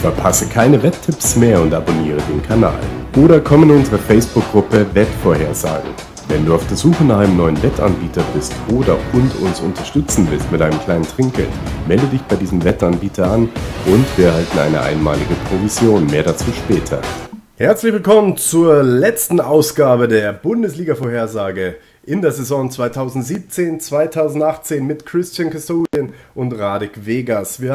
Verpasse keine Wetttipps mehr und abonniere den Kanal. Oder komm in unsere Facebook-Gruppe Wettvorhersagen. Wenn du auf der Suche nach einem neuen Wettanbieter bist oder uns unterstützen willst mit einem kleinen Trinkgeld, melde dich bei diesem Wettanbieter an und wir erhalten eine einmalige Provision. Mehr dazu später. Herzlich willkommen zur letzten Ausgabe der Bundesliga-Vorhersage in der Saison 2017-2018 mit Christian Kastoglian und Radek Vegas. Ich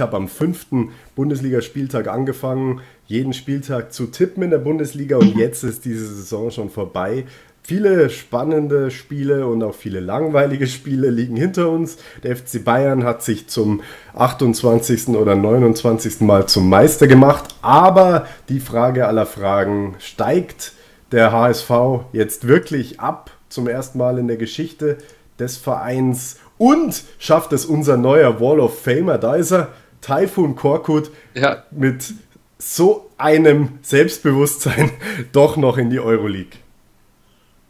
habe am 5. Bundesliga-Spieltag angefangen, jeden Spieltag zu tippen in der Bundesliga und jetzt ist diese Saison schon vorbei. Viele spannende Spiele und auch viele langweilige Spiele liegen hinter uns. Der FC Bayern hat sich zum 28. oder 29. Mal zum Meister gemacht. Aber die Frage aller Fragen, steigt der HSV jetzt wirklich ab zum ersten Mal in der Geschichte des Vereins? Und schafft es unser neuer Wall of Famer, da ist er, Taifun Korkut, ja, mit so einem Selbstbewusstsein doch noch in die Euroleague?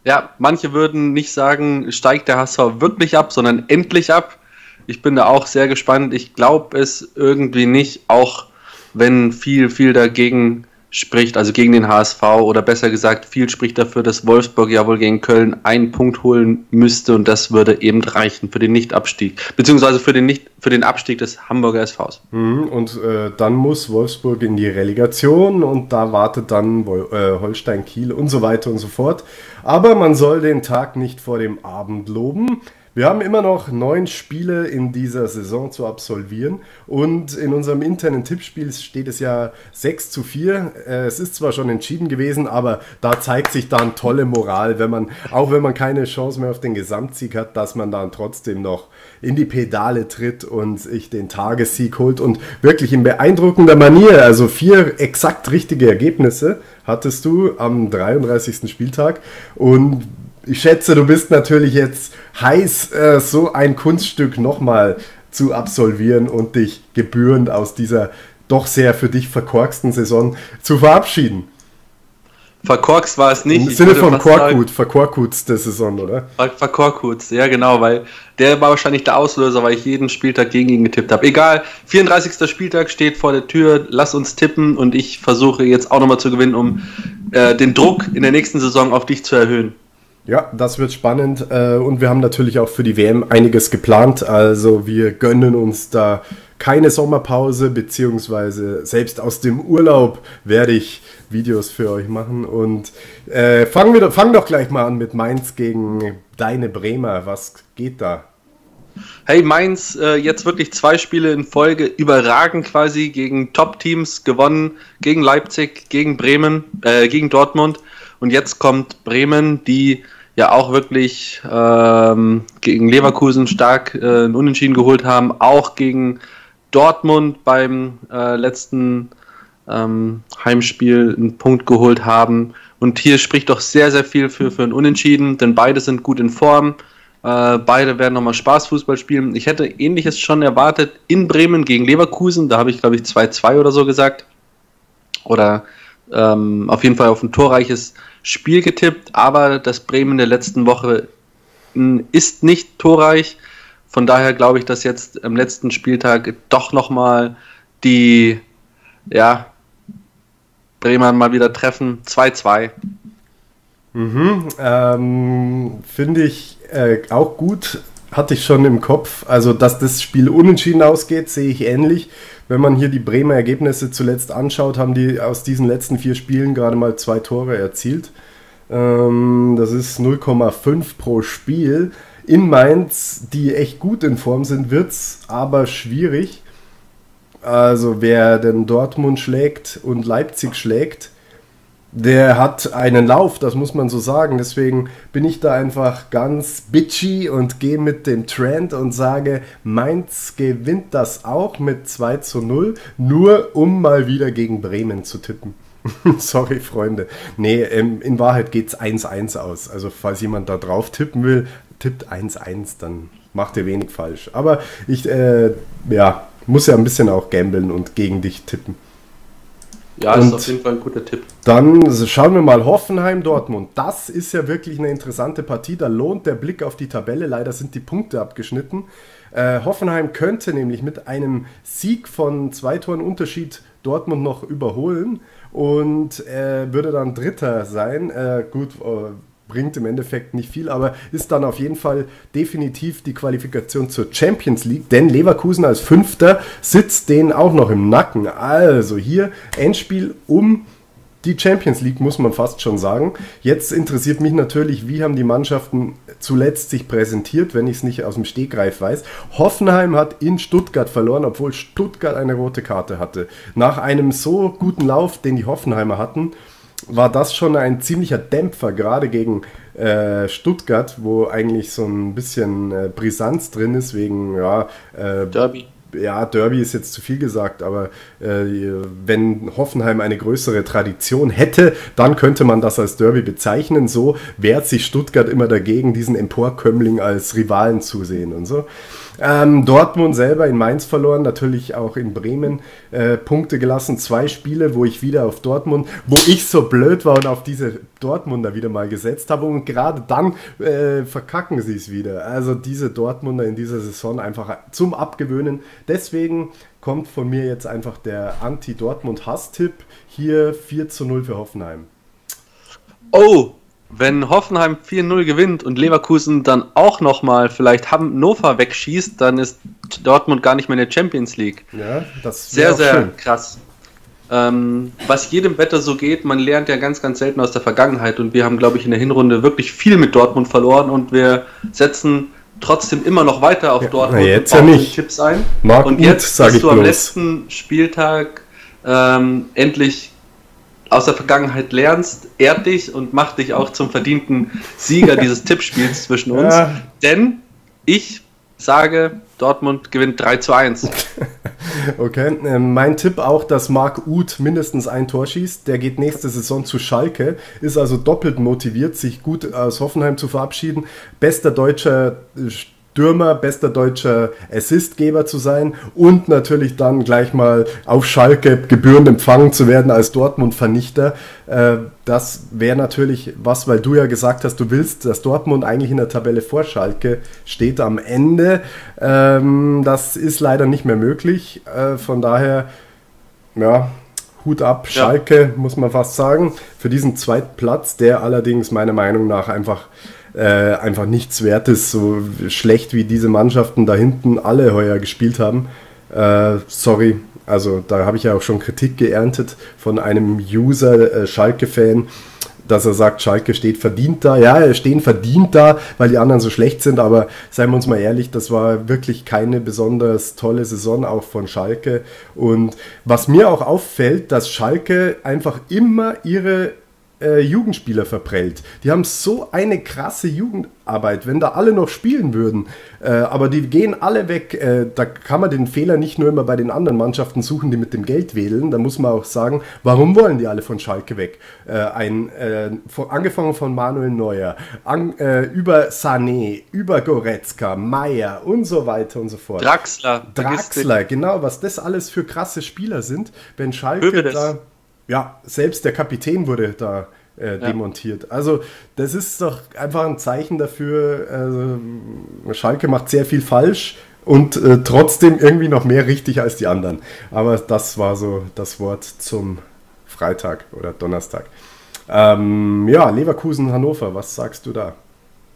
Ja, manche würden nicht sagen, steigt der HSV wirklich ab, sondern endlich ab. Ich bin da auch sehr gespannt. Ich glaube es irgendwie nicht, auch wenn viel dagegen spricht, also gegen den HSV, oder besser gesagt, viel spricht dafür, dass Wolfsburg ja wohl gegen Köln einen Punkt holen müsste und das würde eben reichen für den Nicht-Abstieg, beziehungsweise für den Abstieg des Hamburger SVs. Und dann muss Wolfsburg in die Relegation und da wartet dann Holstein Kiel und so weiter und so fort. Aber man soll den Tag nicht vor dem Abend loben. Wir haben immer noch 9 Spiele in dieser Saison zu absolvieren und in unserem internen Tippspiel steht es ja 6:4. Es ist zwar schon entschieden gewesen, aber da zeigt sich dann tolle Moral, wenn man keine Chance mehr auf den Gesamtsieg hat, dass man dann trotzdem noch in die Pedale tritt und sich den Tagessieg holt und wirklich in beeindruckender Manier, also 4 exakt richtige Ergebnisse hattest du am 33. Spieltag und ich schätze, du bist natürlich jetzt heiß, so ein Kunststück nochmal zu absolvieren und dich gebührend aus dieser doch sehr für dich verkorksten Saison zu verabschieden. Verkorkst war es nicht. Im Sinne von Korkut, verkorkutste Saison, oder? Verkorkutst, ja genau, weil der war wahrscheinlich der Auslöser, weil ich jeden Spieltag gegen ihn getippt habe. Egal, 34. Spieltag steht vor der Tür, lass uns tippen und ich versuche jetzt auch nochmal zu gewinnen, um den Druck in der nächsten Saison auf dich zu erhöhen. Ja, das wird spannend und wir haben natürlich auch für die WM einiges geplant, also wir gönnen uns da keine Sommerpause, beziehungsweise selbst aus dem Urlaub werde ich Videos für euch machen und fang doch gleich mal an mit Mainz gegen deine Bremer, was geht da? Hey, Mainz, jetzt wirklich 2 Spiele in Folge, überragend quasi, gegen Top-Teams gewonnen, gegen Leipzig, gegen Bremen, gegen Dortmund und jetzt kommt Bremen, die ja auch wirklich gegen Leverkusen stark einen Unentschieden geholt haben, auch gegen Dortmund beim letzten Heimspiel einen Punkt geholt haben. Und hier spricht doch sehr, sehr viel für einen Unentschieden, denn beide sind gut in Form, beide werden nochmal Spaßfußball spielen. Ich hätte Ähnliches schon erwartet in Bremen gegen Leverkusen, da habe ich glaube ich 2-2 oder so gesagt, oder auf jeden Fall auf ein torreiches Spiel getippt, aber das Bremen der letzten Woche ist nicht torreich. Von daher glaube ich, dass jetzt am letzten Spieltag doch nochmal die Bremer mal wieder treffen. 2-2. Finde ich auch gut. Hatte ich schon im Kopf. Also, dass das Spiel unentschieden ausgeht, sehe ich ähnlich. Wenn man hier die Bremer Ergebnisse zuletzt anschaut, haben die aus diesen letzten 4 Spielen gerade mal 2 Tore erzielt. Das ist 0,5 pro Spiel. In Mainz, die echt gut in Form sind, wird es aber schwierig. Also wer denn Dortmund schlägt und Leipzig schlägt, der hat einen Lauf, das muss man so sagen. Deswegen bin ich da einfach ganz bitchy und gehe mit dem Trend und sage, Mainz gewinnt das auch mit 2:0, nur um mal wieder gegen Bremen zu tippen. Sorry, Freunde. Nee, in Wahrheit geht es 1:1 aus. Also falls jemand da drauf tippen will, tippt 1:1, dann macht ihr wenig falsch. Aber ich muss ja ein bisschen auch gamblen und gegen dich tippen. Ja, und ist auf jeden Fall ein guter Tipp. Dann schauen wir mal Hoffenheim-Dortmund. Das ist ja wirklich eine interessante Partie. Da lohnt der Blick auf die Tabelle. Leider sind die Punkte abgeschnitten. Hoffenheim könnte nämlich mit einem Sieg von 2 Toren Unterschied Dortmund noch überholen und würde dann Dritter sein. Bringt im Endeffekt nicht viel, aber ist dann auf jeden Fall definitiv die Qualifikation zur Champions League, denn Leverkusen als Fünfter sitzt denen auch noch im Nacken. Also hier Endspiel um die Champions League, muss man fast schon sagen. Jetzt interessiert mich natürlich, wie haben die Mannschaften zuletzt sich präsentiert, wenn ich es nicht aus dem Stegreif weiß. Hoffenheim hat in Stuttgart verloren, obwohl Stuttgart eine rote Karte hatte. Nach einem so guten Lauf, den die Hoffenheimer hatten, war das schon ein ziemlicher Dämpfer, gerade gegen Stuttgart, wo eigentlich so ein bisschen Brisanz drin ist, wegen Derby. Ja, Derby ist jetzt zu viel gesagt, aber wenn Hoffenheim eine größere Tradition hätte, dann könnte man das als Derby bezeichnen. So wehrt sich Stuttgart immer dagegen, diesen Emporkömmling als Rivalen zu sehen und so. Dortmund selber in Mainz verloren, natürlich auch in Bremen Punkte gelassen. 2 Spiele, wo ich wieder auf Dortmund, wo ich so blöd war und auf diese Dortmunder wieder mal gesetzt habe und gerade dann verkacken sie es wieder. Also diese Dortmunder in dieser Saison einfach zum Abgewöhnen. Deswegen kommt von mir jetzt einfach der Anti-Dortmund-Hass-Tipp. Hier 4:0 für Hoffenheim. Oh! Wenn Hoffenheim 4:0 gewinnt und Leverkusen dann auch nochmal vielleicht Hannover wegschießt, dann ist Dortmund gar nicht mehr in der Champions League. Ja, das wäre sehr krass. Was jedem Wetter so geht, man lernt ja ganz, ganz selten aus der Vergangenheit und wir haben, glaube ich, in der Hinrunde wirklich viel mit Dortmund verloren und wir setzen trotzdem immer noch weiter auf Dortmund jetzt und bauen den Chips ein. Marc und jetzt bist du am letzten Spieltag endlich aus der Vergangenheit lernst, ehrt dich und mach dich auch zum verdienten Sieger dieses Tippspiels zwischen uns. Ja. Denn ich sage, Dortmund gewinnt 3:1. Okay, mein Tipp auch, dass Marc Uth mindestens ein Tor schießt. Der geht nächste Saison zu Schalke, ist also doppelt motiviert, sich gut aus Hoffenheim zu verabschieden. Bester deutscher Stürmer, bester deutscher Assistgeber zu sein und natürlich dann gleich mal auf Schalke gebührend empfangen zu werden als Dortmund-Vernichter. Das wäre natürlich was, weil du ja gesagt hast, du willst, dass Dortmund eigentlich in der Tabelle vor Schalke steht am Ende. Das ist leider nicht mehr möglich. Von daher, ja, Hut ab, Schalke, muss man fast sagen, für diesen Zweitplatz, der allerdings meiner Meinung nach einfach nichts wert ist, so schlecht wie diese Mannschaften da hinten alle heuer gespielt haben. Also da habe ich ja auch schon Kritik geerntet von einem User, Schalke-Fan, dass er sagt, Schalke steht verdient da. Ja, stehen verdient da, weil die anderen so schlecht sind, aber seien wir uns mal ehrlich, das war wirklich keine besonders tolle Saison auch von Schalke. Und was mir auch auffällt, dass Schalke einfach immer ihre Jugendspieler verprellt. Die haben so eine krasse Jugendarbeit, wenn da alle noch spielen würden. Aber die gehen alle weg. Da kann man den Fehler nicht nur immer bei den anderen Mannschaften suchen, die mit dem Geld wedeln. Da muss man auch sagen, warum wollen die alle von Schalke weg? Angefangen von Manuel Neuer, über Sané, über Goretzka, Meier und so weiter und so fort. Draxler, genau, was das alles für krasse Spieler sind, wenn Schalke da... Ja, selbst der Kapitän wurde da demontiert. Also das ist doch einfach ein Zeichen dafür, Schalke macht sehr viel falsch und trotzdem irgendwie noch mehr richtig als die anderen. Aber das war so das Wort zum Freitag oder Donnerstag. Leverkusen, Hannover, was sagst du da?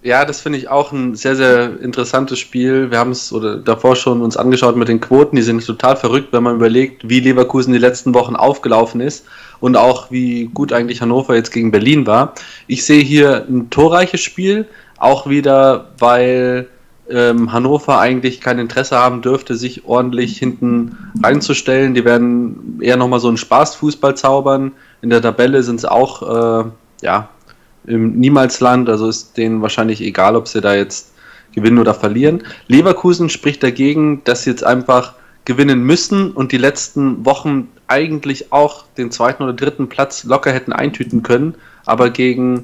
Ja, das finde ich auch ein sehr, sehr interessantes Spiel. Wir haben es davor schon uns angeschaut mit den Quoten. Die sind total verrückt, wenn man überlegt, wie Leverkusen die letzten Wochen aufgelaufen ist und auch wie gut eigentlich Hannover jetzt gegen Berlin war. Ich sehe hier ein torreiches Spiel, auch wieder, weil Hannover eigentlich kein Interesse haben dürfte, sich ordentlich hinten reinzustellen. Die werden eher nochmal so einen Spaßfußball zaubern. In der Tabelle sind es auch, im Niemalsland, also ist denen wahrscheinlich egal, ob sie da jetzt gewinnen oder verlieren. Leverkusen spricht dagegen, dass sie jetzt einfach gewinnen müssen und die letzten Wochen eigentlich auch den 2. oder 3. Platz locker hätten eintüten können, aber gegen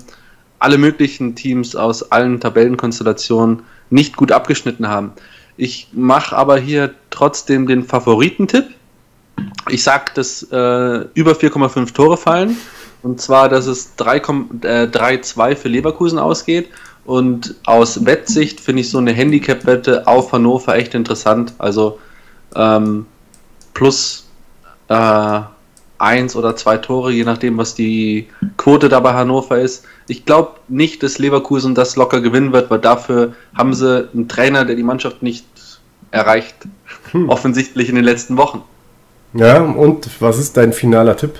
alle möglichen Teams aus allen Tabellenkonstellationen nicht gut abgeschnitten haben. Ich mache aber hier trotzdem den Favoritentipp Ich sag, dass über 4,5 Tore fallen. Und zwar, dass es 3,2 für Leverkusen ausgeht. Und aus Wettsicht finde ich so eine Handicap-Wette auf Hannover echt interessant. Also plus 1 oder 2 Tore, je nachdem, was die Quote da bei Hannover ist. Ich glaube nicht, dass Leverkusen das locker gewinnen wird, weil dafür haben sie einen Trainer, der die Mannschaft nicht erreicht, offensichtlich in den letzten Wochen. Ja, und was ist dein finaler Tipp?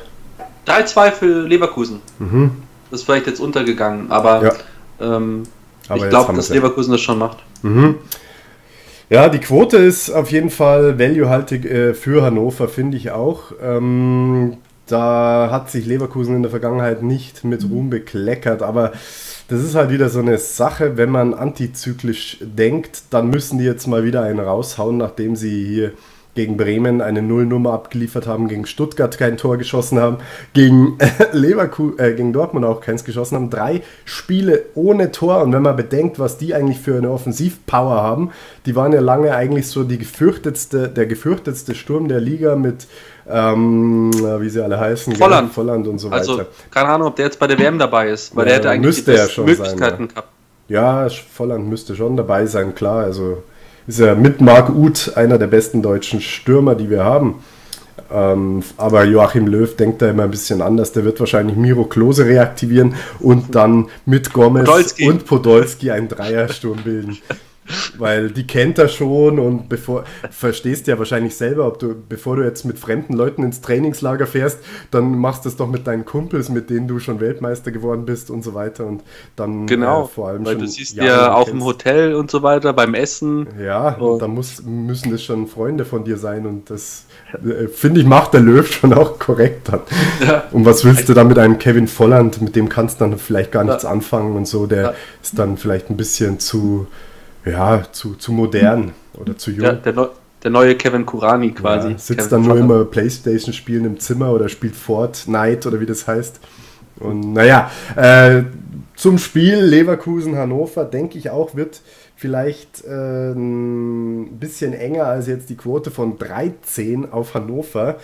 3-2 für Leverkusen. Mhm. Das ist vielleicht jetzt untergegangen, aber, ja. Aber ich glaube, dass Leverkusen das schon macht. Mhm. Ja, die Quote ist auf jeden Fall value-haltig für Hannover, finde ich auch. Da hat sich Leverkusen in der Vergangenheit nicht mit Ruhm bekleckert, aber das ist halt wieder so eine Sache, wenn man antizyklisch denkt, dann müssen die jetzt mal wieder einen raushauen, nachdem sie hier gegen Bremen eine Nullnummer abgeliefert haben, gegen Stuttgart kein Tor geschossen haben, gegen Leverkusen, gegen Dortmund auch keins geschossen haben. 3 Spiele ohne Tor, und wenn man bedenkt, was die eigentlich für eine Offensivpower haben, die waren ja lange eigentlich so der gefürchtetste Sturm der Liga mit, wie sie alle heißen, Volland und so weiter. Also, keine Ahnung, ob der jetzt bei der WM dabei ist, weil der hätte eigentlich die besten Möglichkeiten gehabt. Ja, Volland müsste schon dabei sein, klar, also ist ja mit Marc Uth einer der besten deutschen Stürmer, die wir haben. Aber Joachim Löw denkt da immer ein bisschen anders. Der wird wahrscheinlich Miro Klose reaktivieren und dann mit Gomez und Podolski einen Dreiersturm bilden. Weil die kennt er schon, und verstehst ja wahrscheinlich selber, bevor du jetzt mit fremden Leuten ins Trainingslager fährst, dann machst du es doch mit deinen Kumpels, mit denen du schon Weltmeister geworden bist und so weiter, und dann vor allem, weil schon du siehst Jahre ja auch im Hotel und so weiter, beim Essen. Ja, und da müssen es schon Freunde von dir sein, und das finde ich, macht der Löw schon auch korrekt dann. Ja. Und was willst du dann mit einem Kevin Volland, mit dem kannst du dann vielleicht gar nichts anfangen und so, der ist dann vielleicht ein bisschen zu modern oder zu jung. Ja, der neue Kevin Kurani quasi. Ja, sitzt Kevin dann Volland. Nur immer Playstation spielen im Zimmer oder spielt Fortnite oder wie das heißt. Und naja, zum Spiel Leverkusen-Hannover, denke ich auch, wird vielleicht ein bisschen enger als jetzt die Quote von 13 auf Hannover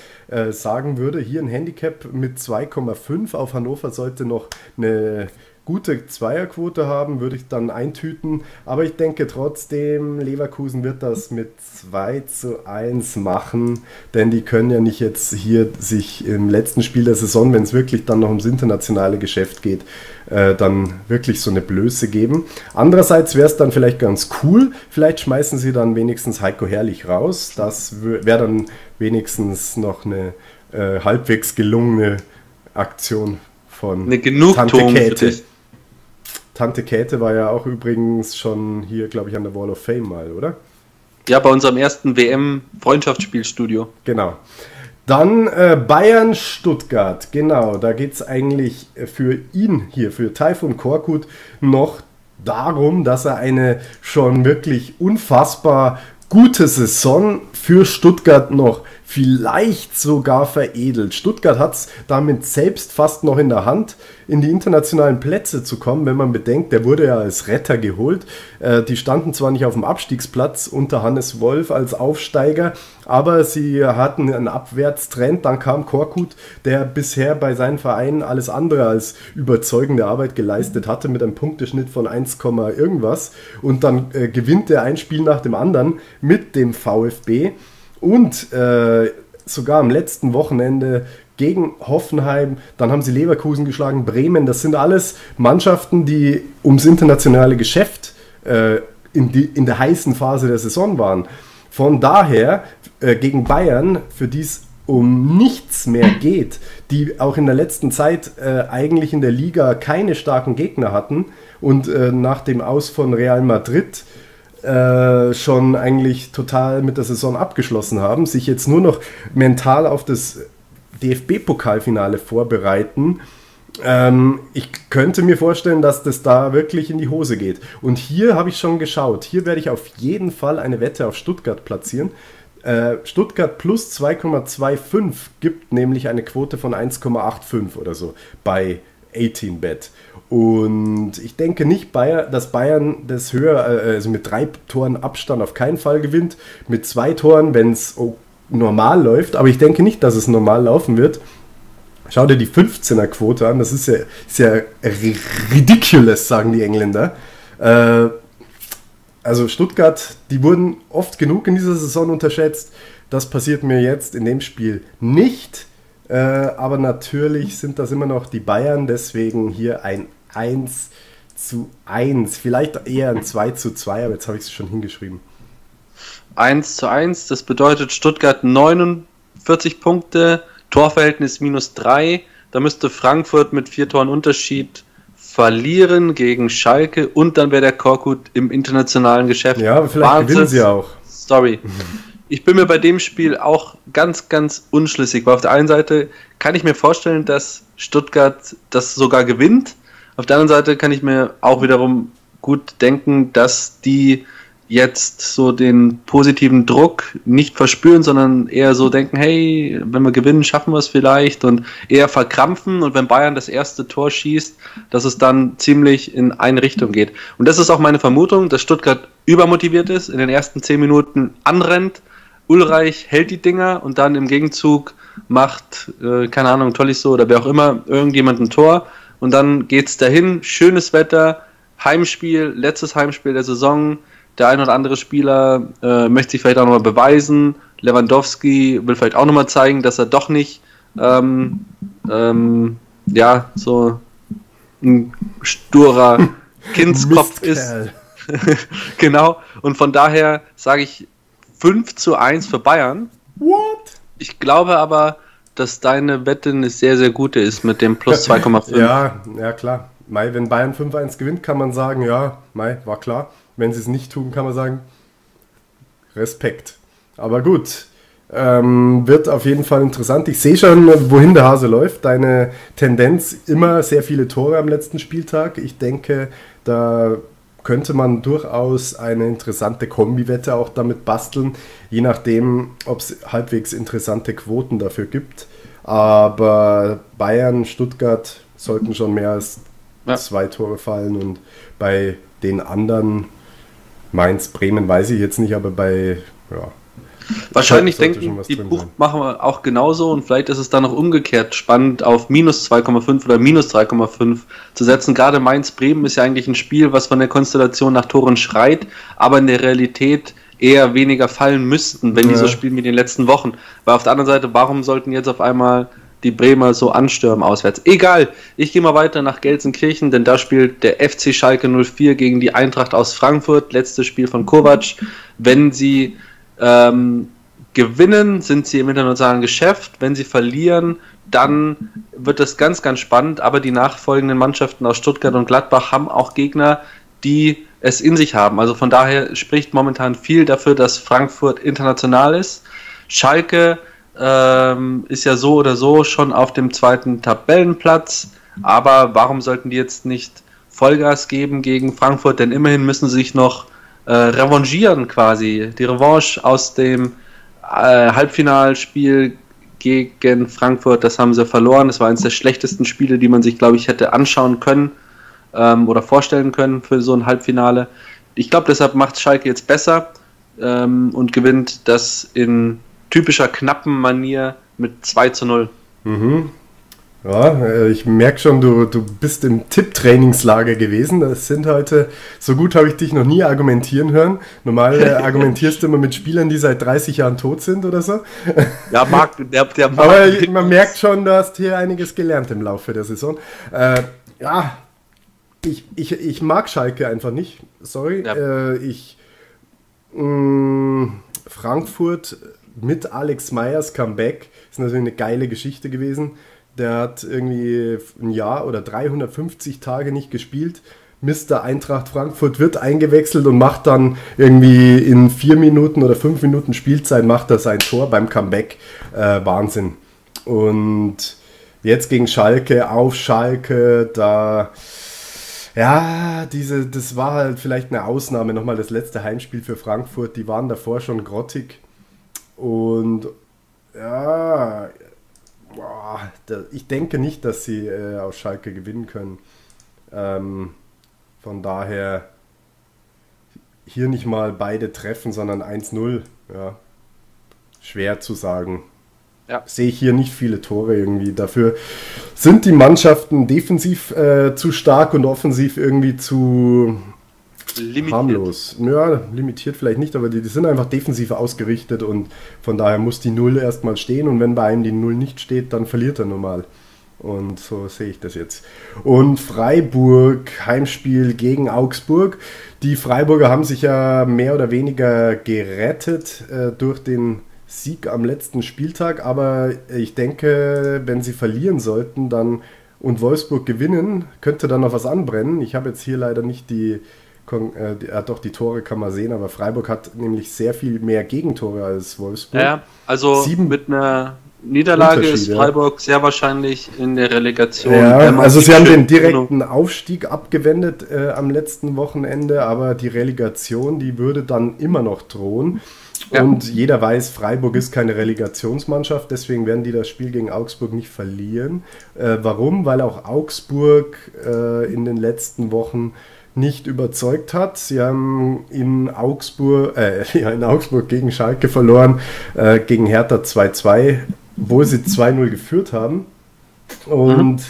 sagen würde. Hier ein Handicap mit 2,5 auf Hannover sollte noch eine gute Zweierquote haben, würde ich dann eintüten, aber ich denke trotzdem, Leverkusen wird das mit 2-1 machen, denn die können ja nicht jetzt hier sich im letzten Spiel der Saison, wenn es wirklich dann noch ums internationale Geschäft geht, dann wirklich so eine Blöße geben. Andererseits wäre es dann vielleicht ganz cool, vielleicht schmeißen sie dann wenigstens Heiko Herrlich raus, das wäre dann wenigstens noch eine halbwegs gelungene Aktion von Tante Käthe. Tante Käthe war ja auch übrigens schon hier, glaube ich, an der Wall of Fame mal, oder? Ja, bei unserem ersten WM-Freundschaftsspielstudio. Genau. Dann Bayern-Stuttgart, genau. Da geht es eigentlich für ihn hier, für Taifun Korkut, noch darum, dass er eine schon wirklich unfassbar gute Saison für Stuttgart noch vielleicht sogar veredelt. Stuttgart hat es damit selbst fast noch in der Hand, in die internationalen Plätze zu kommen, wenn man bedenkt, der wurde ja als Retter geholt. Die standen zwar nicht auf dem Abstiegsplatz unter Hannes Wolf als Aufsteiger, aber sie hatten einen Abwärtstrend. Dann kam Korkut, der bisher bei seinen Vereinen alles andere als überzeugende Arbeit geleistet hatte, mit einem Punkteschnitt von 1, irgendwas. Und dann gewinnt er ein Spiel nach dem anderen mit dem VfB. Und sogar am letzten Wochenende gegen Hoffenheim, dann haben sie Leverkusen geschlagen, Bremen, das sind alles Mannschaften, die ums internationale Geschäft in der heißen Phase der Saison waren. Von daher gegen Bayern, für die es um nichts mehr geht, die auch in der letzten Zeit eigentlich in der Liga keine starken Gegner hatten und nach dem Aus von Real Madrid schon eigentlich total mit der Saison abgeschlossen haben, sich jetzt nur noch mental auf das DFB-Pokalfinale vorbereiten. Ich könnte mir vorstellen, dass das da wirklich in die Hose geht. Und hier habe ich schon geschaut. Hier werde ich auf jeden Fall eine Wette auf Stuttgart platzieren. Stuttgart plus 2,25 gibt nämlich eine Quote von 1,85 oder so bei 18-Bet. Und ich denke nicht, dass Bayern das höher, also mit 3 Toren Abstand auf keinen Fall gewinnt. Mit 2 Toren, wenn es normal läuft, aber ich denke nicht, dass es normal laufen wird. Schau dir die 15er-Quote an, das ist ja ridiculous, sagen die Engländer. Also Stuttgart, die wurden oft genug in dieser Saison unterschätzt. Das passiert mir jetzt in dem Spiel nicht. Aber natürlich sind das immer noch die Bayern, deswegen hier ein 1:1. Vielleicht eher ein 2:2, aber jetzt habe ich es schon hingeschrieben. 1:1, das bedeutet Stuttgart 49 Punkte, Torverhältnis -3. Da müsste Frankfurt mit 4 Toren Unterschied verlieren gegen Schalke und dann wäre der Korkut im internationalen Geschäft. Ja, aber vielleicht Wahnsinns gewinnen sie auch. Sorry. Ich bin mir bei dem Spiel auch ganz, ganz unschlüssig, weil auf der einen Seite kann ich mir vorstellen, dass Stuttgart das sogar gewinnt. Auf der anderen Seite kann ich mir auch wiederum gut denken, dass die jetzt so den positiven Druck nicht verspüren, sondern eher so denken, hey, wenn wir gewinnen, schaffen wir es vielleicht und eher verkrampfen und wenn Bayern das erste Tor schießt, dass es dann ziemlich in eine Richtung geht. Und das ist auch meine Vermutung, dass Stuttgart übermotiviert ist, in den ersten 10 Minuten anrennt, Ulreich hält die Dinger und dann im Gegenzug macht, keine Ahnung, Tolisso oder wer auch immer, irgendjemand ein Tor und dann geht's dahin, schönes Wetter, Heimspiel, letztes Heimspiel der Saison, der ein oder andere Spieler möchte sich vielleicht auch nochmal beweisen, Lewandowski will vielleicht auch nochmal zeigen, dass er doch nicht so ein sturer Kindskopf ist. Genau, und von daher sage ich 5:1 für Bayern. What? Ich glaube aber, dass deine Wette eine sehr, sehr gute ist mit dem plus 2,5. Ja, klar. Mai, wenn Bayern 5:1 gewinnt, kann man sagen, ja, Mai, war klar. Wenn sie es nicht tun, kann man sagen, Respekt. Aber gut, wird auf jeden Fall interessant. Ich sehe schon, wohin der Hase läuft. Deine Tendenz, immer sehr viele Tore am letzten Spieltag. Ich denke, da könnte man durchaus eine interessante Kombi-Wette auch damit basteln, je nachdem, ob es halbwegs interessante Quoten dafür gibt. Aber Bayern, Stuttgart sollten schon mehr als 2 Tore fallen und bei den anderen, Mainz, Bremen, weiß ich jetzt nicht, aber bei, ja. Wahrscheinlich denken die Buchmacher auch genauso und vielleicht ist es dann noch umgekehrt spannend, auf -2,5 oder -3,5 zu setzen. Gerade Mainz-Bremen ist ja eigentlich ein Spiel, was von der Konstellation nach Toren schreit, aber in der Realität eher weniger fallen müssten, wenn die so spielen wie in den letzten Wochen. Weil auf der anderen Seite, warum sollten jetzt auf einmal die Bremer so anstürmen auswärts? Egal, ich gehe mal weiter nach Gelsenkirchen, denn da spielt der FC Schalke 04 gegen die Eintracht aus Frankfurt. Letztes Spiel von Kovac. Wenn sie gewinnen, sind sie im internationalen Geschäft. Wenn sie verlieren, dann wird das ganz, ganz spannend. Aber die nachfolgenden Mannschaften aus Stuttgart und Gladbach haben auch Gegner, die es in sich haben. Also von daher spricht momentan viel dafür, dass Frankfurt international ist. Schalke ist ja so oder so schon auf dem 2. Tabellenplatz. Aber warum sollten die jetzt nicht Vollgas geben gegen Frankfurt? Denn immerhin müssen sie sich noch revanchieren quasi. Die Revanche aus dem Halbfinalspiel gegen Frankfurt, das haben sie verloren. Das war eines der schlechtesten Spiele, die man sich, glaube ich, hätte anschauen können oder vorstellen können für so ein Halbfinale. Ich glaube, deshalb macht Schalke jetzt besser und gewinnt das in typischer knappen Manier mit 2:0. Mhm. Ja, ich merke schon, du bist im Tipptrainingslager gewesen. Das sind heute, so gut habe ich dich noch nie argumentieren hören. Normal argumentierst du immer mit Spielern, die seit 30 Jahren tot sind oder so. Ja, Marc, der Marc. Aber man merkt schon, du hast hier einiges gelernt im Laufe der Saison. Ich mag Schalke einfach nicht. Sorry. Ja. Frankfurt mit Alex Meyers Comeback ist natürlich eine geile Geschichte gewesen. Der hat irgendwie ein Jahr oder 350 Tage nicht gespielt. Mr. Eintracht Frankfurt wird eingewechselt und macht dann irgendwie in 4 Minuten oder 5 Minuten Spielzeit macht er sein Tor beim Comeback. Wahnsinn. Und jetzt gegen Schalke, auf Schalke, da... Ja, das war halt vielleicht eine Ausnahme. Nochmal das letzte Heimspiel für Frankfurt. Die waren davor schon grottig. Und ja... Ich denke nicht, dass sie auf Schalke gewinnen können. Von daher hier nicht mal beide treffen, sondern 1:0. Ja. schwer zu sagen. Ja. Sehe ich hier nicht viele Tore irgendwie. Dafür sind die Mannschaften defensiv zu stark und offensiv irgendwie zu limitiert. Harmlos. Ja, limitiert vielleicht nicht, aber die sind einfach defensiv ausgerichtet und von daher muss die Null erstmal stehen und wenn bei einem die Null nicht steht, dann verliert er normal. Und so sehe ich das jetzt. Und Freiburg, Heimspiel gegen Augsburg. Die Freiburger haben sich ja mehr oder weniger gerettet durch den Sieg am letzten Spieltag. Aber ich denke, wenn sie verlieren sollten dann und Wolfsburg gewinnen, könnte dann noch was anbrennen. Ich habe jetzt hier leider nicht die Tore kann man sehen, aber Freiburg hat nämlich sehr viel mehr Gegentore als Wolfsburg. Ja, also 7 mit einer Niederlage ist Freiburg sehr wahrscheinlich in der Relegation. Ja, also sie haben den direkten Aufstieg abgewendet am letzten Wochenende, aber die Relegation, die würde dann immer noch drohen. Ja. Und jeder weiß, Freiburg ist keine Relegationsmannschaft, deswegen werden die das Spiel gegen Augsburg nicht verlieren. Warum? Weil auch Augsburg in den letzten Wochen nicht überzeugt hat. Sie haben in Augsburg gegen Schalke verloren, gegen Hertha 2-2, obwohl sie 2-0 geführt haben und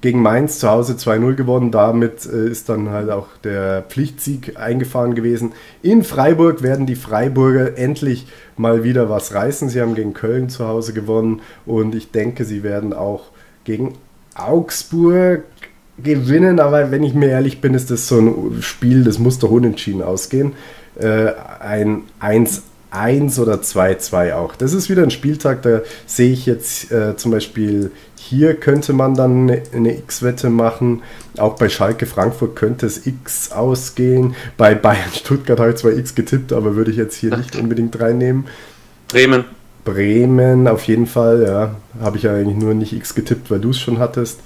gegen Mainz zu Hause 2-0 gewonnen. Damit ist dann halt auch der Pflichtsieg eingefahren gewesen. In Freiburg werden die Freiburger endlich mal wieder was reißen. Sie haben gegen Köln zu Hause gewonnen und ich denke, sie werden auch gegen Augsburg gewinnen, aber wenn ich mir ehrlich bin, ist das so ein Spiel, das muss doch unentschieden ausgehen. Ein 1-1 oder 2-2 auch. Das ist wieder ein Spieltag, da sehe ich jetzt zum Beispiel, hier könnte man dann eine X-Wette machen. Auch bei Schalke Frankfurt könnte es X ausgehen. Bei Bayern Stuttgart habe ich zwar X getippt, aber würde ich jetzt hier nicht unbedingt reinnehmen. Bremen auf jeden Fall, ja. Habe ich ja eigentlich nur nicht X getippt, weil du es schon hattest.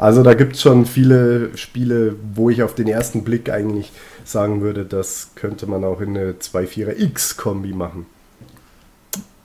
Also da gibt es schon viele Spiele, wo ich auf den ersten Blick eigentlich sagen würde, das könnte man auch in eine 2-4er-X-Kombi machen.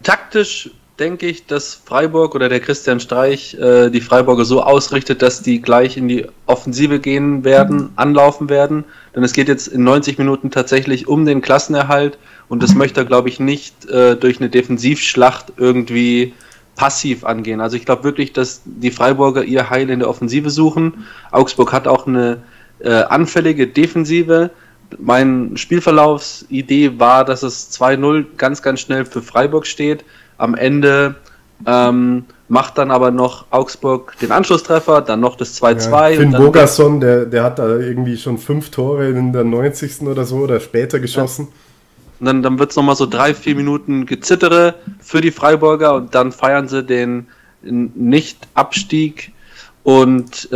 Taktisch denke ich, dass Freiburg oder der Christian Streich die Freiburger so ausrichtet, dass die gleich in die Offensive gehen werden, anlaufen werden. Denn es geht jetzt in 90 Minuten tatsächlich um den Klassenerhalt und das möchte er, glaube ich, nicht durch eine Defensivschlacht irgendwie passiv angehen. Also ich glaube wirklich, dass die Freiburger ihr Heil in der Offensive suchen. Augsburg hat auch eine anfällige Defensive. Mein Spielverlaufsidee war, dass es 2-0 ganz, ganz schnell für Freiburg steht. Am Ende macht dann aber noch Augsburg den Anschlusstreffer, dann noch das 2-2. Ja, Finn Bogason, der hat da irgendwie schon 5 Tore in der 90. oder so oder später geschossen. Ja. Und dann wird es nochmal so 3-4 Minuten Gezittere für die Freiburger und dann feiern sie den Nicht-Abstieg. Und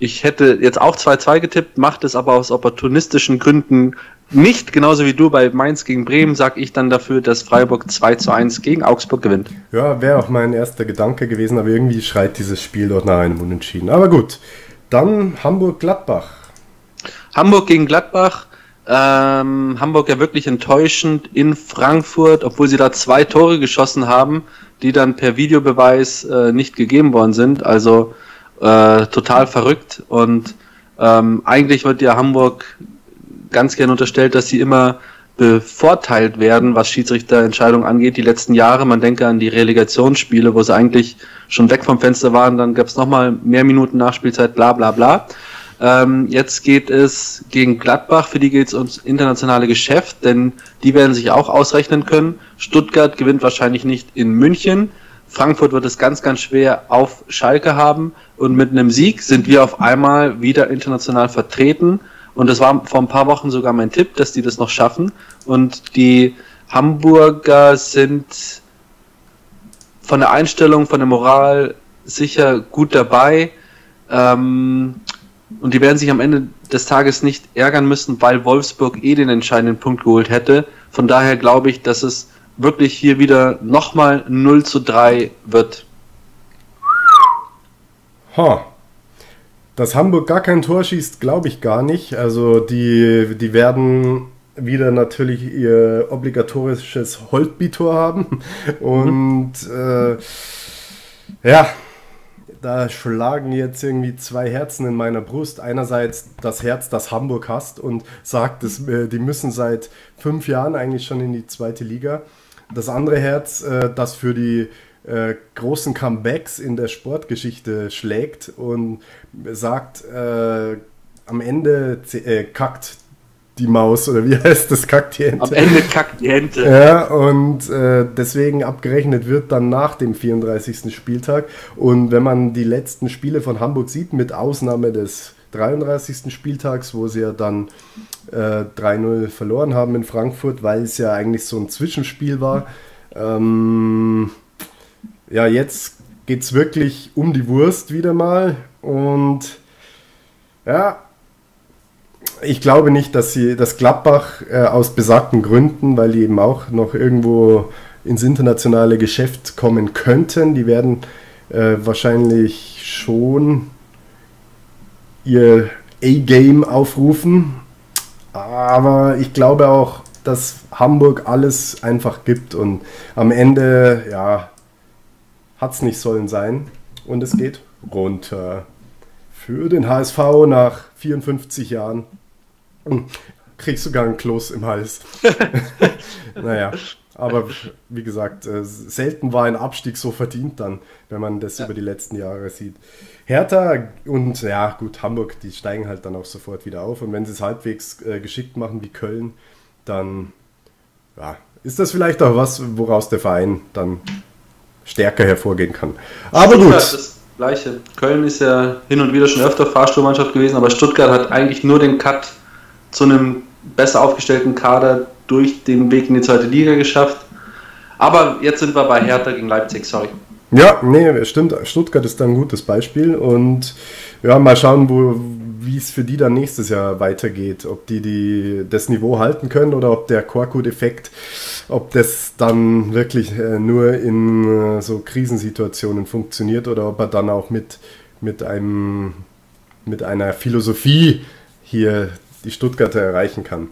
ich hätte jetzt auch 2-2 getippt, macht es aber aus opportunistischen Gründen nicht. Genauso wie du bei Mainz gegen Bremen, sage ich dann dafür, dass Freiburg 2-1 gegen Augsburg gewinnt. Ja, wäre auch mein erster Gedanke gewesen, aber irgendwie schreit dieses Spiel dort nach einem Unentschieden. Aber gut, dann Hamburg-Gladbach. Hamburg gegen Gladbach. Hamburg ja wirklich enttäuschend in Frankfurt, obwohl sie da 2 Tore geschossen haben, die dann per Videobeweis nicht gegeben worden sind, also total verrückt und eigentlich wird ja Hamburg ganz gern unterstellt, dass sie immer bevorteilt werden, was Schiedsrichterentscheidungen angeht, die letzten Jahre, man denke an die Relegationsspiele, wo sie eigentlich schon weg vom Fenster waren, dann gab es nochmal mehr Minuten Nachspielzeit, bla bla bla. Jetzt geht es gegen Gladbach, für die geht es ums internationale Geschäft, denn die werden sich auch ausrechnen können. Stuttgart gewinnt wahrscheinlich nicht in München. Frankfurt wird es ganz, ganz schwer auf Schalke haben. Und mit einem Sieg sind wir auf einmal wieder international vertreten. Und das war vor ein paar Wochen sogar mein Tipp, dass die das noch schaffen. Und die Hamburger sind von der Einstellung, von der Moral sicher gut dabei. Und die werden sich am Ende des Tages nicht ärgern müssen, weil Wolfsburg den entscheidenden Punkt geholt hätte. Von daher glaube ich, dass es wirklich hier wieder nochmal 0-3 wird. Dass Hamburg gar kein Tor schießt, glaube ich gar nicht. Also die werden wieder natürlich ihr obligatorisches Holtby-Tor haben. Und da schlagen jetzt irgendwie 2 Herzen in meiner Brust. Einerseits das Herz, das Hamburg hasst und sagt, die müssen seit 5 Jahren eigentlich schon in die zweite Liga. Das andere Herz, das für die großen Comebacks in der Sportgeschichte schlägt und sagt, am Ende kackt die Maus, oder wie heißt das? Kackt die Ente. Am Ende kackt die Ente. Ja, und deswegen abgerechnet wird dann nach dem 34. Spieltag. Und wenn man die letzten Spiele von Hamburg sieht, mit Ausnahme des 33. Spieltags, wo sie ja dann 3-0 verloren haben in Frankfurt, weil es ja eigentlich so ein Zwischenspiel war. Ja, jetzt geht es wirklich um die Wurst wieder mal. Und ja, ich glaube nicht, dass Gladbach aus besagten Gründen, weil die eben auch noch irgendwo ins internationale Geschäft kommen könnten, die werden wahrscheinlich schon ihr A-Game aufrufen. Aber ich glaube auch, dass Hamburg alles einfach gibt und am Ende, ja, hat es nicht sollen sein und es geht runter. Für den HSV nach 54 Jahren. Kriegst sogar einen Kloß im Hals. Naja, aber wie gesagt, selten war ein Abstieg so verdient dann, wenn man das über die letzten Jahre sieht. Hertha und ja gut, Hamburg, die steigen halt dann auch sofort wieder auf. Und wenn sie es halbwegs geschickt machen wie Köln, dann ja, ist das vielleicht auch was, woraus der Verein dann stärker hervorgehen kann. Aber gut. Das Gleiche. Köln ist ja hin und wieder schon öfter Fahrstuhlmannschaft gewesen, aber Stuttgart hat eigentlich nur den Cut zu einem besser aufgestellten Kader durch den Weg in die zweite Liga geschafft. Aber jetzt sind wir bei Hertha gegen Leipzig, sorry. Ja, nee, stimmt. Stuttgart ist dann ein gutes Beispiel und ja, mal schauen, wie es für die dann nächstes Jahr weitergeht. Ob die das Niveau halten können oder ob der Korkut-Effekt, ob das dann wirklich nur in so Krisensituationen funktioniert oder ob er dann auch mit einer Philosophie hier die Stuttgarter erreichen kann.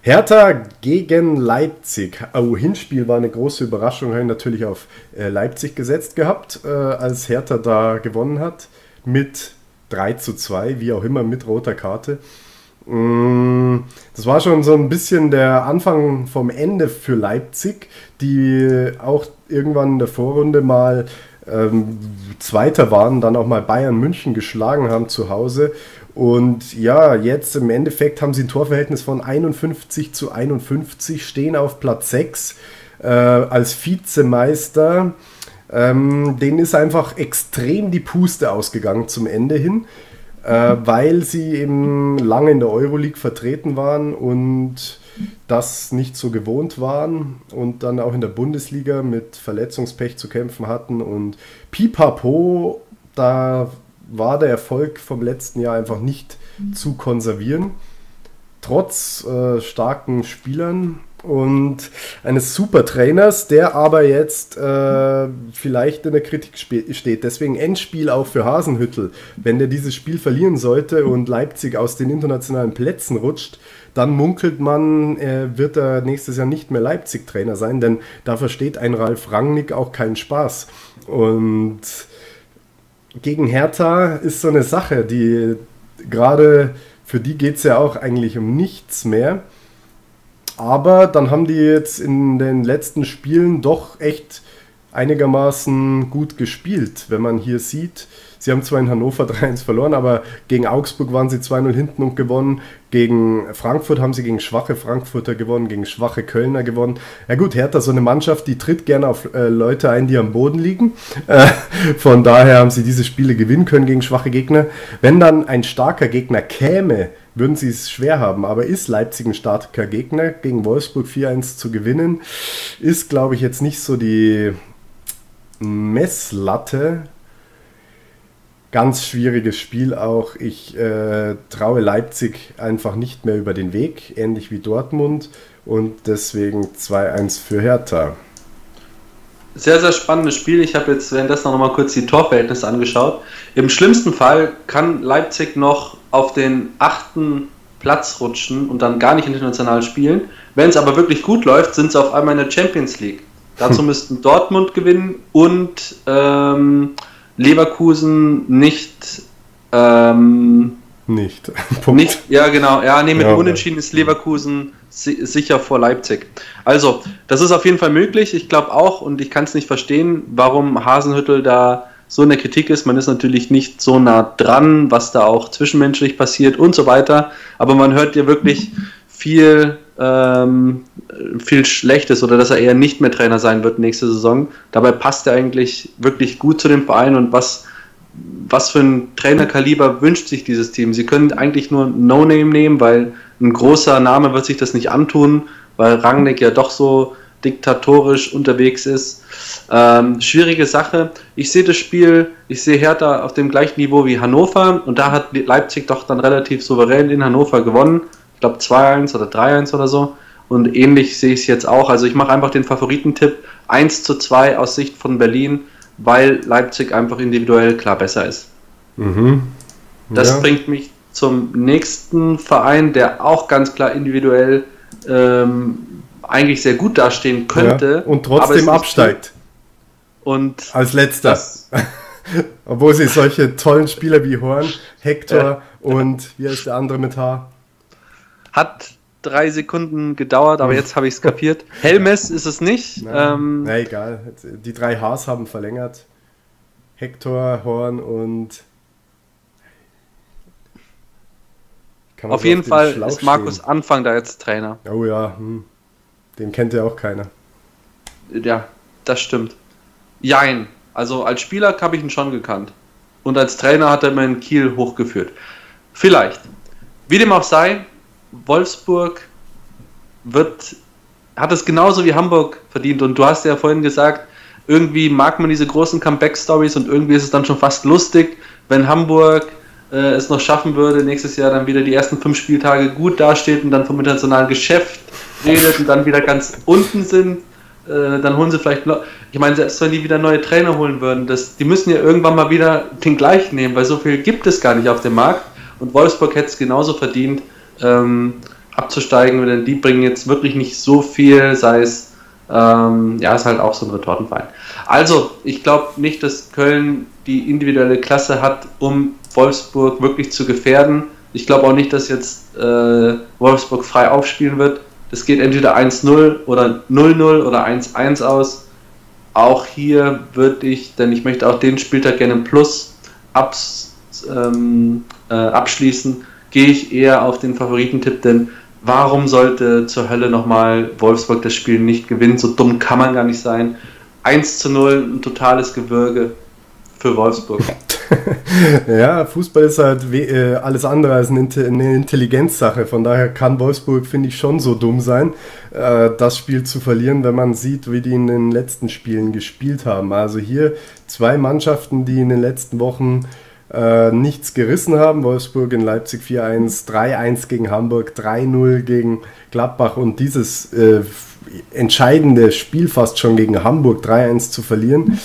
Hertha gegen Leipzig. Oh, Hinspiel war eine große Überraschung. Habe ich natürlich auf Leipzig gesetzt gehabt, als Hertha da gewonnen hat. Mit 3-2, wie auch immer, mit roter Karte. Das war schon so ein bisschen der Anfang vom Ende für Leipzig, die auch irgendwann in der Vorrunde mal Zweiter waren, dann auch mal Bayern München geschlagen haben zu Hause. Und ja, jetzt im Endeffekt haben sie ein Torverhältnis von 51-51, stehen auf Platz 6 als Vizemeister. Denen ist einfach extrem die Puste ausgegangen zum Ende hin, weil sie eben lange in der Euroleague vertreten waren und das nicht so gewohnt waren und dann auch in der Bundesliga mit Verletzungspech zu kämpfen hatten. Und pipapo, da war der Erfolg vom letzten Jahr einfach nicht zu konservieren, trotz starken Spielern und eines super Trainers, der aber jetzt vielleicht in der Kritik steht. Deswegen Endspiel auch für Hasenhüttl. Wenn der dieses Spiel verlieren sollte und Leipzig aus den internationalen Plätzen rutscht, dann munkelt man, wird er nächstes Jahr nicht mehr Leipzig-Trainer sein, denn da versteht ein Ralf Rangnick auch keinen Spaß. Und gegen Hertha ist so eine Sache, die gerade für die geht es ja auch eigentlich um nichts mehr. Aber dann haben die jetzt in den letzten Spielen doch echt einigermaßen gut gespielt, wenn man hier sieht. Sie haben zwar in Hannover 3-1 verloren, aber gegen Augsburg waren sie 2-0 hinten und gewonnen. Gegen Frankfurt haben sie gegen schwache Frankfurter gewonnen, gegen schwache Kölner gewonnen. Ja gut, Hertha, so eine Mannschaft, die tritt gerne auf Leute ein, die am Boden liegen. Von daher haben sie diese Spiele gewinnen können gegen schwache Gegner. Wenn dann ein starker Gegner käme, würden sie es schwer haben. Aber ist Leipzig ein starker Gegner? Gegen Wolfsburg 4-1 zu gewinnen, ist, glaube ich, jetzt nicht so die Messlatte. Ganz schwieriges Spiel auch. Ich traue Leipzig einfach nicht mehr über den Weg, ähnlich wie Dortmund. Und deswegen 2-1 für Hertha. Sehr, sehr spannendes Spiel. Ich habe jetzt währenddessen noch mal kurz die Torverhältnisse angeschaut. Im schlimmsten Fall kann Leipzig noch auf den 8. Platz rutschen und dann gar nicht international spielen. Wenn es aber wirklich gut läuft, sind sie auf einmal in der Champions League. Dazu müssten Dortmund gewinnen und Leverkusen nicht Nicht. Punkt. Nicht, ja, genau. Ja, nee, mit ja, Unentschieden ist Leverkusen sicher vor Leipzig. Also, das ist auf jeden Fall möglich. Ich glaube auch, und ich kann es nicht verstehen, warum Hasenhüttl da so in der Kritik ist. Man ist natürlich nicht so nah dran, was da auch zwischenmenschlich passiert und so weiter. Aber man hört ja wirklich viel Schlechtes oder dass er eher nicht mehr Trainer sein wird nächste Saison. Dabei passt er eigentlich wirklich gut zu dem Verein und was für ein Trainerkaliber wünscht sich dieses Team? Sie können eigentlich nur No-Name nehmen, weil ein großer Name wird sich das nicht antun, weil Rangnick ja doch so diktatorisch unterwegs ist. Schwierige Sache. Ich sehe das Spiel, ich sehe Hertha auf dem gleichen Niveau wie Hannover und da hat Leipzig doch dann relativ souverän in Hannover gewonnen. Ich glaube 2-1 oder 3-1 oder so. Und ähnlich sehe ich es jetzt auch. Also ich mache einfach den Favoritentipp 1-2 aus Sicht von Berlin, weil Leipzig einfach individuell klar besser ist. Mhm. Ja. Das bringt mich zum nächsten Verein, der auch ganz klar individuell eigentlich sehr gut dastehen könnte. Ja. Und trotzdem absteigt. Und als letzter. Obwohl sie solche tollen Spieler wie Horn, Hector und wie heißt der andere mit H? Hat 3 Sekunden gedauert, aber jetzt habe ich es kapiert. Helmes ist es nicht. Na egal, die 3 Hs haben verlängert. Hector, Horn und... Auf jeden Fall Schlauch ist Markus stehen. Anfang da jetzt Trainer. Oh ja, den kennt ja auch keiner. Ja, das stimmt. Jein, also als Spieler habe ich ihn schon gekannt. Und als Trainer hat er immerhin Kiel hochgeführt. Vielleicht. Wie dem auch sei... Wolfsburg hat es genauso wie Hamburg verdient und du hast ja vorhin gesagt, irgendwie mag man diese großen Comeback-Stories und irgendwie ist es dann schon fast lustig, wenn Hamburg es noch schaffen würde, nächstes Jahr dann wieder die ersten 5 Spieltage gut dasteht und dann vom internationalen Geschäft redet und dann wieder ganz unten sind, dann holen sie vielleicht noch, ich meine, selbst wenn die wieder neue Trainer holen würden, die müssen ja irgendwann mal wieder den gleichen nehmen, weil so viel gibt es gar nicht auf dem Markt und Wolfsburg hätte es genauso verdient, abzusteigen, denn die bringen jetzt wirklich nicht so viel, sei es, ist halt auch so ein Retortenverein. Also, ich glaube nicht, dass Köln die individuelle Klasse hat, um Wolfsburg wirklich zu gefährden. Ich glaube auch nicht, dass jetzt Wolfsburg frei aufspielen wird. Das geht entweder 1-0 oder 0-0 oder 1-1 aus. Auch hier würde ich, denn ich möchte auch den Spieltag gerne im Plus abschließen, gehe ich eher auf den Favoritentipp, denn warum sollte zur Hölle nochmal Wolfsburg das Spiel nicht gewinnen? So dumm kann man gar nicht sein. 1-0, ein totales Gewürge für Wolfsburg. Ja, Fußball ist halt alles andere als eine Intelligenzsache. Von daher kann Wolfsburg, finde ich, schon so dumm sein, das Spiel zu verlieren, wenn man sieht, wie die in den letzten Spielen gespielt haben. Also hier 2 Mannschaften, die in den letzten Wochen nichts gerissen haben. Wolfsburg in Leipzig 4-1, 3-1 gegen Hamburg, 3-0 gegen Gladbach und dieses entscheidende Spiel fast schon gegen Hamburg 3-1 zu verlieren,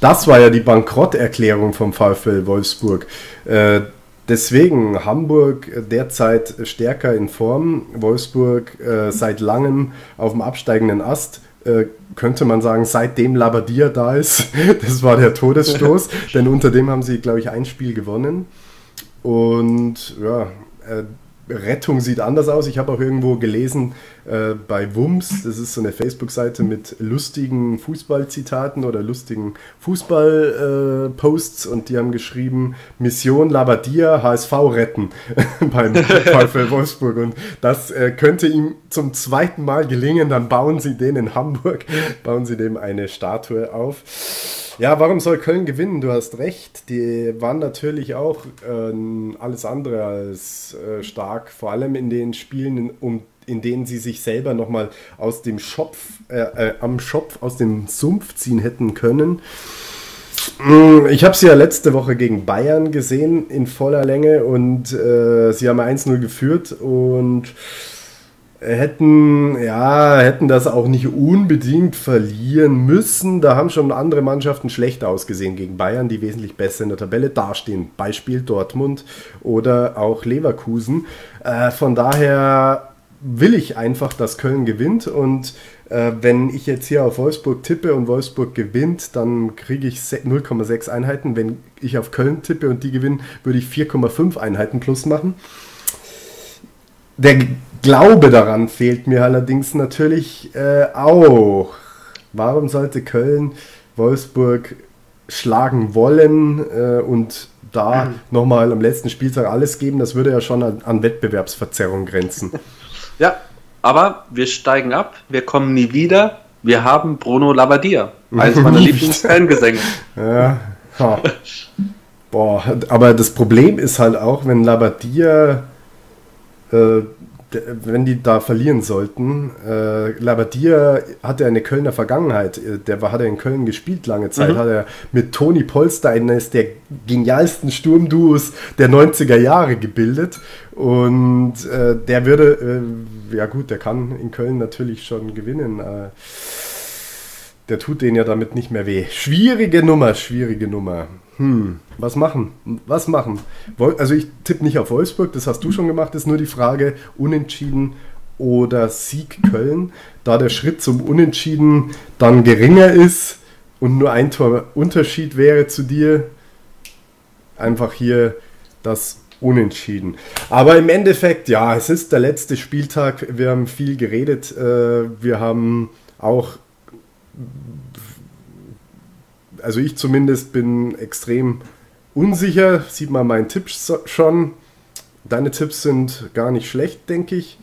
das war ja die Bankrotterklärung vom VfL Wolfsburg. Deswegen Hamburg derzeit stärker in Form, Wolfsburg seit langem auf dem absteigenden Ast, könnte man sagen, seitdem Labbadia da ist, das war der Todesstoß, denn unter dem haben sie, glaube ich, ein Spiel gewonnen und ja, Rettung sieht anders aus. Ich habe auch irgendwo gelesen bei WUMS, das ist so eine Facebook-Seite mit lustigen Fußballzitaten oder lustigen Fußball-Posts und die haben geschrieben, Mission Labbadia, HSV retten beim VfL Wolfsburg und das könnte ihm zum 2. Mal gelingen, dann bauen sie den in Hamburg, bauen sie dem eine Statue auf. Ja, warum soll Köln gewinnen? Du hast recht, die waren natürlich auch alles andere als stark, vor allem in den Spielen, in denen sie sich selber nochmal aus dem aus dem Sumpf ziehen hätten können. Ich habe sie ja letzte Woche gegen Bayern gesehen, in voller Länge und sie haben 1-0 geführt und hätten das auch nicht unbedingt verlieren müssen. Da haben schon andere Mannschaften schlecht ausgesehen gegen Bayern, die wesentlich besser in der Tabelle dastehen. Beispiel Dortmund oder auch Leverkusen. Von daher will ich einfach, dass Köln gewinnt, und wenn ich jetzt hier auf Wolfsburg tippe und Wolfsburg gewinnt, dann kriege ich 0,6 Einheiten. Wenn ich auf Köln tippe und die gewinnen, würde ich 4,5 Einheiten plus machen. Der Glaube daran fehlt mir allerdings natürlich auch. Warum sollte Köln Wolfsburg schlagen wollen und da nochmal am letzten Spieltag alles geben? Das würde ja schon an Wettbewerbsverzerrung grenzen. Ja, aber wir steigen ab, wir kommen nie wieder, wir haben Bruno Labbadia, eines meiner Lieblingsfangesänge. Ja, ha. Boah, aber das Problem ist halt auch, wenn Labbadia, wenn die da verlieren sollten, Labbadia hatte eine Kölner Vergangenheit, hat er in Köln gespielt lange Zeit, hat er mit Toni Polster eines der genialsten Sturmduos der 90er Jahre gebildet, und der würde, ja gut, der kann in Köln natürlich schon gewinnen, der tut denen ja damit nicht mehr weh. Schwierige Nummer. Was machen? Also ich tippe nicht auf Wolfsburg, das hast du schon gemacht, ist nur die Frage, Unentschieden oder Sieg Köln. Da der Schritt zum Unentschieden dann geringer ist und nur ein Tor Unterschied wäre zu dir, einfach hier das Unentschieden. Aber im Endeffekt, ja, es ist der letzte Spieltag, wir haben viel geredet, wir haben auch... Also ich zumindest bin extrem unsicher, sieht man meinen Tipp schon. Deine Tipps sind gar nicht schlecht, denke ich.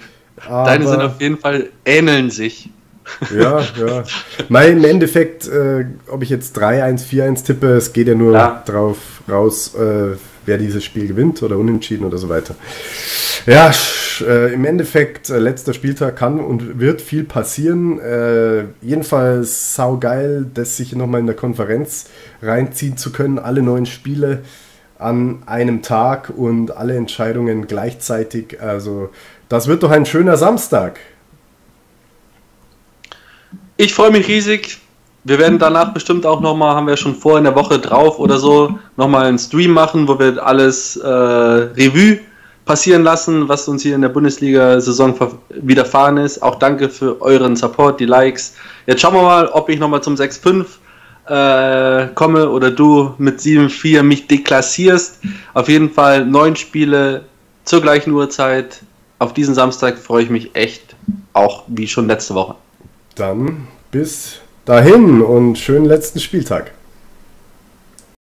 Aber deine sind auf jeden Fall, ähneln sich. Ja. Nein, im Endeffekt, ob ich jetzt 3-1, 4-1 tippe, es geht ja nur drauf raus, wer dieses Spiel gewinnt oder unentschieden oder so weiter. Ja, im Endeffekt, letzter Spieltag, kann und wird viel passieren. Jedenfalls saugeil, das sich nochmal in der Konferenz reinziehen zu können. Alle 9 Spiele an einem Tag und alle Entscheidungen gleichzeitig. Also das wird doch ein schöner Samstag. Ich freue mich riesig. Wir werden danach bestimmt auch nochmal, haben wir schon vor, in der Woche drauf oder so, nochmal einen Stream machen, wo wir alles Revue passieren lassen, was uns hier in der Bundesliga-Saison widerfahren ist. Auch danke für euren Support, die Likes. Jetzt schauen wir mal, ob ich nochmal zum 6-5 komme oder du mit 7-4 mich deklassierst. Auf jeden Fall 9 Spiele zur gleichen Uhrzeit. Auf diesen Samstag freue ich mich echt, auch wie schon letzte Woche. Dann bis dahin und schönen letzten Spieltag.